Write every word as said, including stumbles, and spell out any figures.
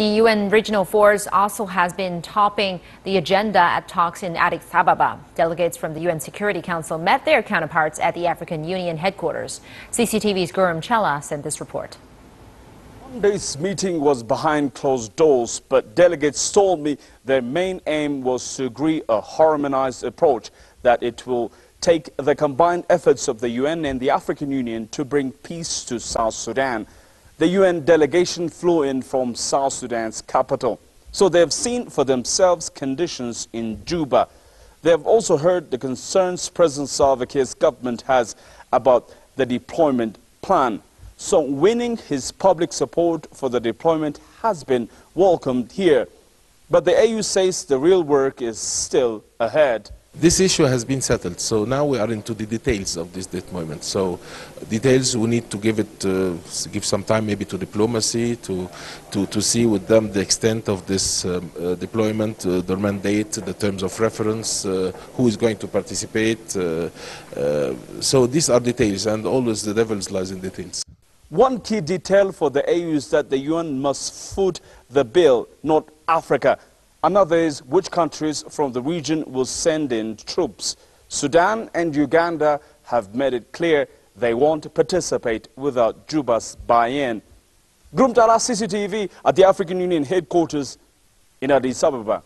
The U N regional force also has been topping the agenda at talks in Addis Ababa. Delegates from the U N Security Council met their counterparts at the African Union headquarters. C C T V's Girum Chala sent this report. Monday's meeting was behind closed doors, but delegates told me their main aim was to agree a harmonized approach that it will take the combined efforts of the U N and the African Union to bring peace to South Sudan. The U N delegation flew in from South Sudan's capital, so they have seen for themselves conditions in Juba. They have also heard the concerns President Salva Kiir's government has about the deployment plan. So winning his public support for the deployment has been welcomed here. But the A U says the real work is still ahead. This issue has been settled, so now we are into the details of this deployment. So details, we need to give it, uh, give some time maybe to diplomacy, to, to, to see with them the extent of this um, uh, deployment, uh, the mandate, the terms of reference, uh, who is going to participate. Uh, uh, so these are details, and always the devil lies in details. One key detail for the A U is that the U N must foot the bill, not Africa. Another is which countries from the region will send in troops. Sudan and Uganda have made it clear they won't participate without Juba's buy-in. Girum Chala, C C T V, at the African Union headquarters in Addis Ababa.